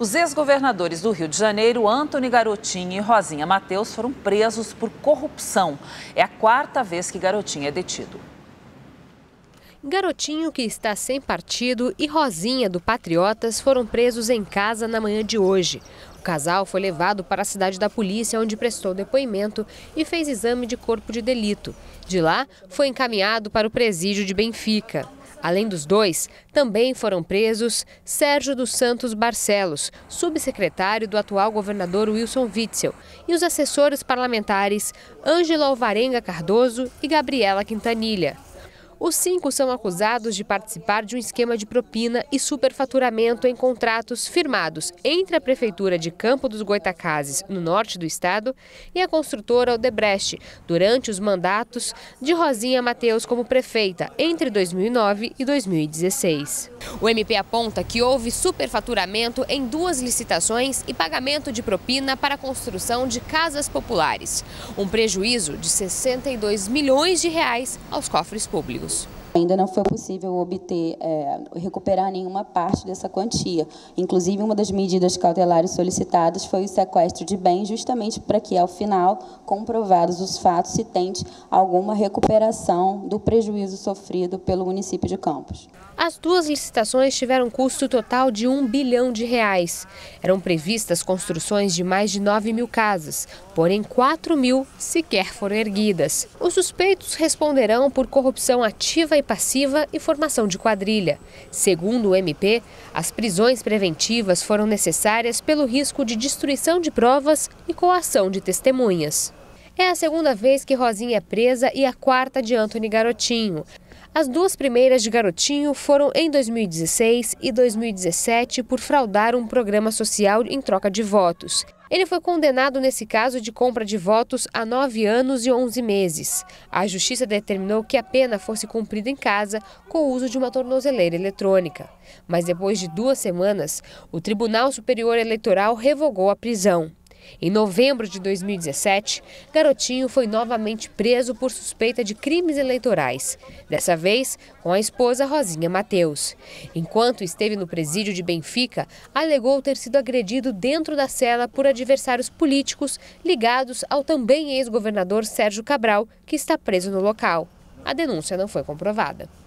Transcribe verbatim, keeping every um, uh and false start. Os ex-governadores do Rio de Janeiro, Anthony Garotinho e Rosinha Matheus, foram presos por corrupção. É a quarta vez que Garotinho é detido. Garotinho, que está sem partido, e Rosinha, do Patriotas, foram presos em casa na manhã de hoje. O casal foi levado para a Cidade da Polícia, onde prestou depoimento e fez exame de corpo de delito. De lá, foi encaminhado para o presídio de Benfica. Além dos dois, também foram presos Sérgio dos Santos Barcelos, subsecretário do atual governador Wilson Witzel, e os assessores parlamentares Ângela Alvarenga Cardoso e Gabriela Quintanilha. Os cinco são acusados de participar de um esquema de propina e superfaturamento em contratos firmados entre a Prefeitura de Campos dos Goitacazes, no norte do estado, e a construtora Odebrecht, durante os mandatos de Rosinha Matheus como prefeita, entre dois mil e nove e dois mil e dezesseis. O M P aponta que houve superfaturamento em duas licitações e pagamento de propina para a construção de casas populares. Um prejuízo de sessenta e dois milhões de reais aos cofres públicos. Ainda não foi possível obter, é, recuperar nenhuma parte dessa quantia. Inclusive, uma das medidas cautelares solicitadas foi o sequestro de bens, justamente para que, ao final, comprovados os fatos, se tente alguma recuperação do prejuízo sofrido pelo município de Campos. As duas licitações tiveram custo total de um bilhão de reais. Eram previstas construções de mais de nove mil casas, porém quatro mil sequer foram erguidas. Os suspeitos responderão por corrupção ativa e passiva e formação de quadrilha. Segundo o M P, as prisões preventivas foram necessárias pelo risco de destruição de provas e coação de testemunhas. É a segunda vez que Rosinha é presa e a quarta de Anthony Garotinho. As duas primeiras de Garotinho foram em dois mil e dezesseis e dois mil e dezessete por fraudar um programa social em troca de votos. Ele foi condenado nesse caso de compra de votos a nove anos e onze meses. A justiça determinou que a pena fosse cumprida em casa com o uso de uma tornozeleira eletrônica. Mas depois de duas semanas, o Tribunal Superior Eleitoral revogou a prisão. Em novembro de dois mil e dezessete, Garotinho foi novamente preso por suspeita de crimes eleitorais, dessa vez com a esposa Rosinha Matheus. Enquanto esteve no presídio de Benfica, alegou ter sido agredido dentro da cela por adversários políticos ligados ao também ex-governador Sérgio Cabral, que está preso no local. A denúncia não foi comprovada.